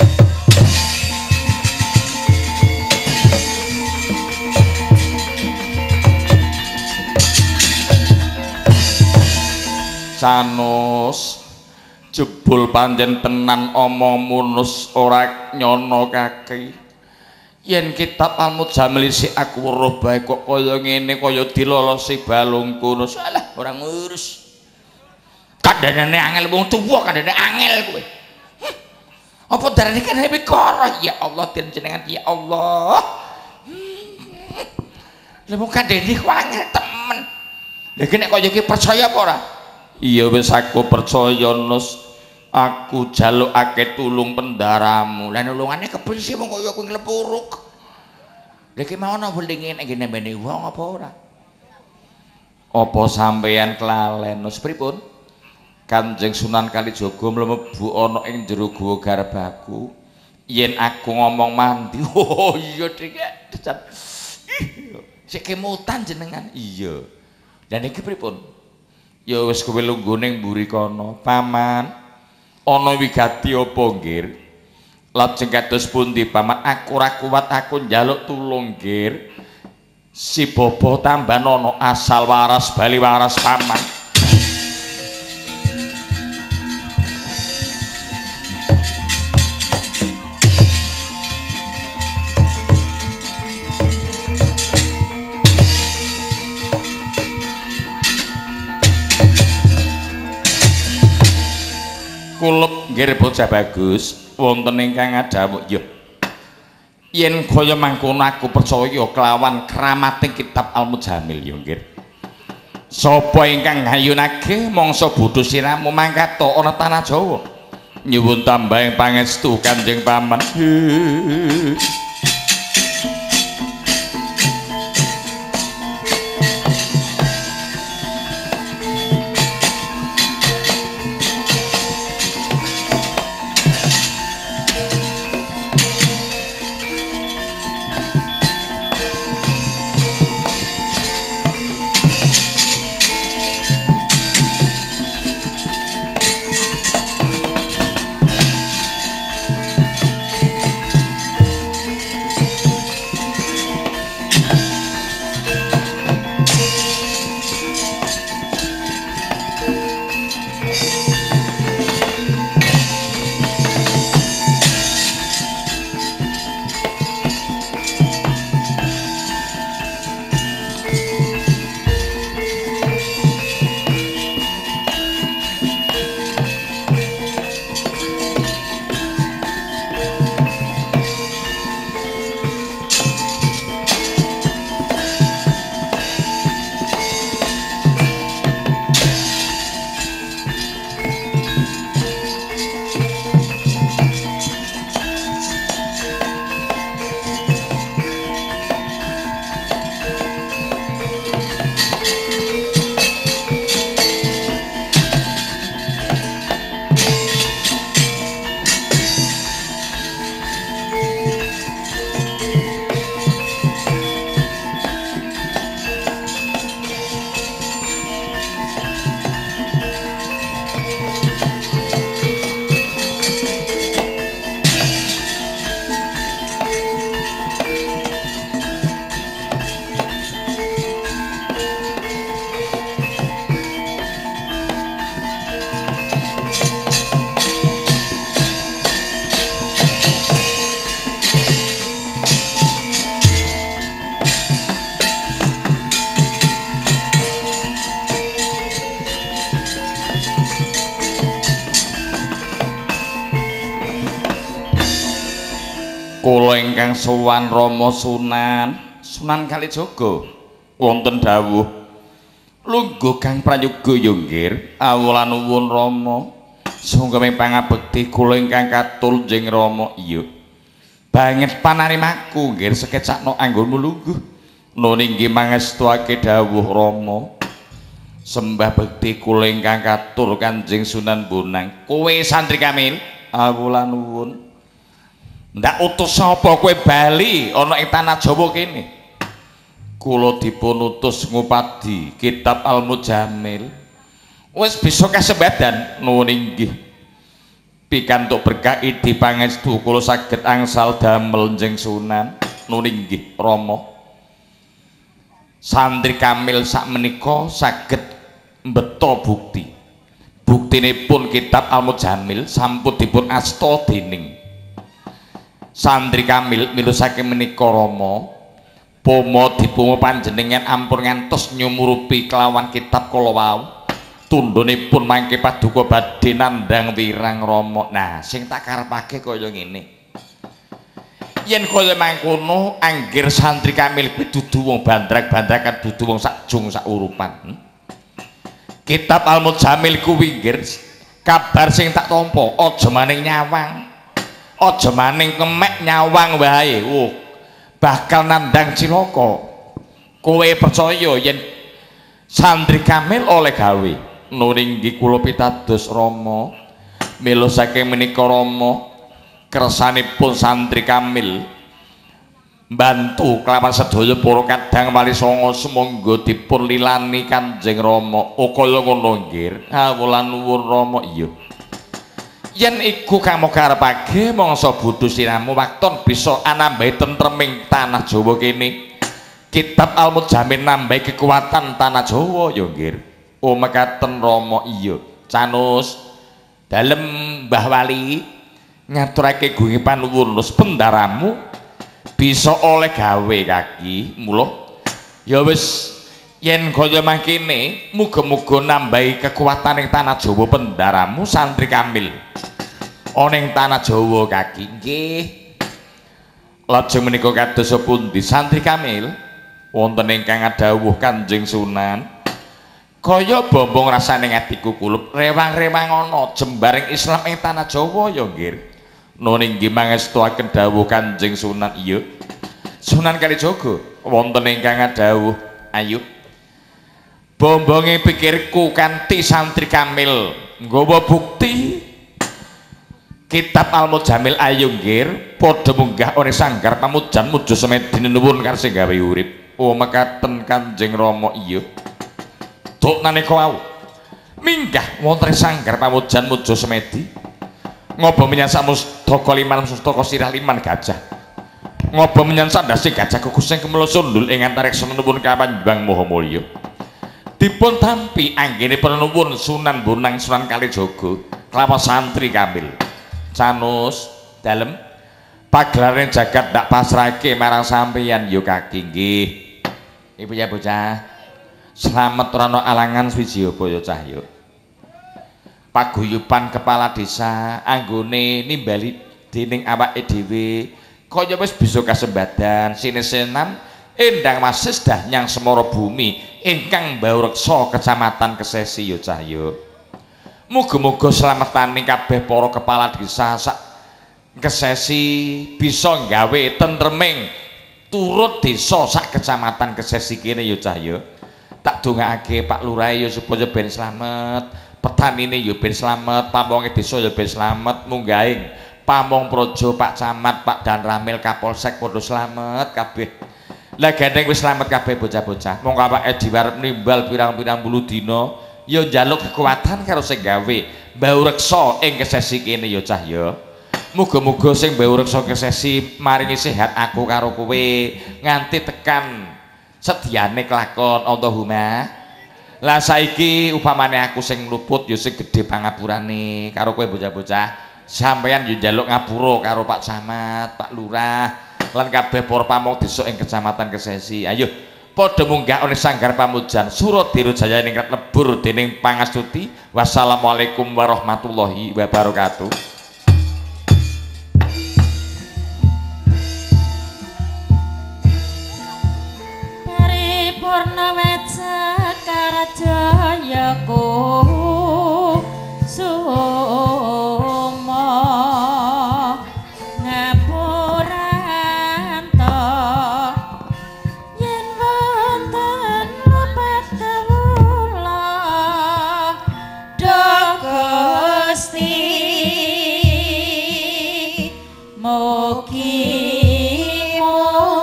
Sanus jebul panjen tenan omongmu nus ora nyono kaki. Yen kitab Al-Muzammil si aku weruh bae kok kaya ngene kaya dilolosi balungku nus. Alah ora ngurus. Kandhane angel wong tuwa kandhane angel kowe. Apa darane kan hebi karo ya Allah jenengan ya Allah. Lemu kandeni wangi temen. Lagi nek kok iki percaya apa ora? Iya wis aku percaya Nus. Aku jalukake tulung pendaramu. Lah nulungane kebensi mung kaya aku nglepuruk. Lha iki mau ana welinge nek ngene mbene wong apa ora? Apa sampeyan kelalen Nus pripun? Kanjeng Sunan Kalijaga mlebu ana ing jero guwa garbaku. Yen aku ngomong mandi. Oh iya Dik. Sik kemutan jenengan. Iya. Dan iki pripun? Ya wis kowe lunggone ning mburi kono, Paman. Ana wigati apa nggih? Lajeng kados pundi Paman? Aku ora kuat, aku njaluk tulung nggih. Si Bobo tambah nono asal waras bali waras Paman. Kulep nggih bocah bagus wonten ingkang ngadhawuh ya yen kaya mangkono aku percaya kelawan kramating kitab Al-Muzammil ya nggih sapa ingkang ngayunake mangsa bodho siramu mangkat ana tanah Jawa nyuwun tambahing pangestu Kanjeng Paman. Kula ingkang sowan Rama Sunan, Sunan Kalijaga wonten dawuh. Lungguh Kang Prayoga ya nggih, awula nuwun Rama. Sungguh ing pangabekti kula ingkang katul jeng Rama iya. Banget panarimaku nggih sekecakno anggonmu lungguh. Nun inggih mangestuake dawuh Rama. Sembah bekti kula ingkang katul Kanjeng Sunan Bonang. Kowe Santri Kamil, awula nuwun. Ndak utus sapa kowe bali ana ing tanah Jawa kene. Kula dipun utus ngupadi kitab Al-Muzammil. Wis bisa kasembadan nuwun inggih. Pikantuk berkah idhi pangestu kula saged angsal damel jeng Sunan nuwun inggih Rama. Santri Kamil sakmenika saged mbeta bukti. Buktinipun kitab Al-Muzammil sampun dipun asta dening Santri Kamil milu saking menika Rama pomo dipuma panjenengan ampun ngantos nyumurupi kelawan kitab kala wau tundhonipun mangke paduka badhe nandhang wirang Rama. Nah sing tak karepake kaya ngene yen kaya mangkono anggir santri Kamil kuwi dudu wong bandrak-bandrakan, dudu wong sakjung sak urupan. Kitab Al-Muzammil kuwi nggir kabar sing tak tampa, aja maning nyawang. Aja maning kemek nyawang wae. Oh, bakal nandang cilaka. Kowe percaya yen santri Kamil oleh gawe nuring nggih kula pitados Rama. Mila saking menika Rama kersanipun santri Kamil bantu kelawan sedaya para kadang Wali Songo semangga dipun lilani Kanjeng Rama. Oh kaya ngono nggih. Kawula nuwun Rama. Iya. Yen iku kamu karepake mangsa butuh siramu wakton bisa anambahi tentreming tanah Jawa kene. Kitab Al-Muzammil nambahi kekuatan tanah Jawa ya nggih. Oh mekaten Rama. Iya. Canus dalem Mbah Wali ngaturake gunge panuwun pendaramu bisa oleh gawe kaki mulo ya wis yen kaya mangkene muga-muga nambahi kekuatan ing tanah Jawa pendaramu santri Kamil ana ing tanah Jawa kaki nggih lajeng menika kados pundi santri Kamil wonten ingkang adhawuh Kanjeng Sunan kaya bombong rasane atiku kulup rewang-rewang ana jembaring Islam ing tanah Jawa ya nggih noninggi mangestuaken dawuh Kanjeng Sunan. Iya Sunan Kalijaga wonten ingkang ngadhawuh ayo bombonge pikirku kanthi santri Kamil nggawa bukti kitab Al-Muzammil ayo nggih padha munggah ora sanggar pamujan muju semedine nuwun karsing gawe urip. Oh mekaten Kanjeng Rama. Iya duk nalika wau minggah wonten sanggar pamujan muju semedi ngobo menyansa mustoko liman mustoko sirah liman gajah ngobo menyansa dasi gajah kukuseng kemelosundul ingat tarik senenubun kapan bang moho mulyo dipun tampi anggini penenubun Sunan Bonang Sunan Kalijaga kelapa santri Kamil canus dalem pagelaran jagat dak pasrake marang sampeyan yo kaki nggih ibu ya bocah selamat rano alangan swiji apa yo cah yo paguyupan kepala desa anggone nimbali dening awake dhewe kaya wis bisa kasembadan sinesenan endang masis dah nyang semoro bumi ingkang Baureksa Kecamatan Kesesi yo cahya muga-muga slametane kabeh para kepala desa sak Kesesi bisa gawe tentreming turut desa sak Kecamatan Kesesi kene yo cahya tak dongakake Pak Lurah yo supaya ben slamet petanine yo ben slamet, pamonge desa yo ben slamet, munggahing pamong projo Pak Camat, Pak Dan Ramil Kapolsek padha slamet kabeh. Lah gandeng wis slamet kabeh bocah-bocah. Monggo awake diwarep nimbal pirang-pirang puluh dina yo njaluk kekuatan karo sing gawe Baureksa ing Kesesi kene yo cah yo. Muga-muga sing Baureksa Kesesi maringi sehat aku karo kowe nganti tekan sediane kelakon Allahumma. Lah saiki upamane aku sing mluput ya sing gedhe pangapurane karo kowe bocah-bocah sampeyan yo njaluk ngapura karo Pak Camat, Pak Lurah lan kabeh para pamong desa ing Kecamatan Kesesi. Ayo padha munggah oleh sanggar pamujan Suradira Jaya ningkat lebur dening pangastuti. Wassalamualaikum warahmatullahi wabarakatuh. Aku sumo ngapuranto yen wonten lepat kawula do Gusti mugi oh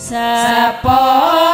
Sapa